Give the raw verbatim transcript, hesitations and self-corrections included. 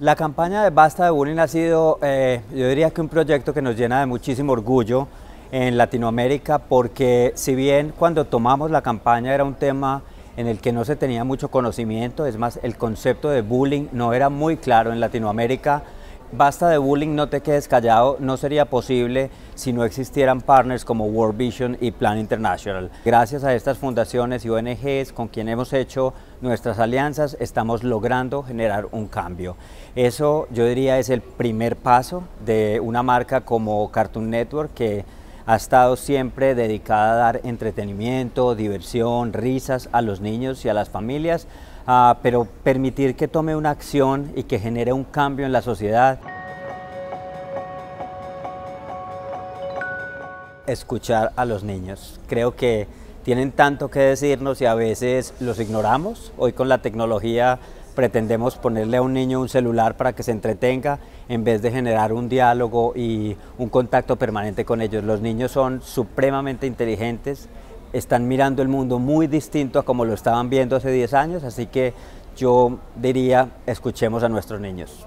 La campaña de Basta de Bullying ha sido, eh, yo diría que un proyecto que nos llena de muchísimo orgullo en Latinoamérica, porque si bien cuando tomamos la campaña era un tema en el que no se tenía mucho conocimiento, es más, el concepto de bullying no era muy claro en Latinoamérica. Basta de Bullying, no te quedes callado, no sería posible si no existieran partners como World Vision y Plan International. Gracias a estas fundaciones y O N Ges con quien hemos hecho nuestras alianzas, estamos logrando generar un cambio. Eso, yo diría, es el primer paso de una marca como Cartoon Network, que ha estado siempre dedicada a dar entretenimiento, diversión, risas a los niños y a las familias, uh, pero permitir que tome una acción y que genere un cambio en la sociedad. Escuchar a los niños. Creo que tienen tanto que decirnos y a veces los ignoramos. Hoy con la tecnología pretendemos ponerle a un niño un celular para que se entretenga en vez de generar un diálogo y un contacto permanente con ellos. Los niños son supremamente inteligentes, están mirando el mundo muy distinto a como lo estaban viendo hace diez años, así que yo diría, escuchemos a nuestros niños.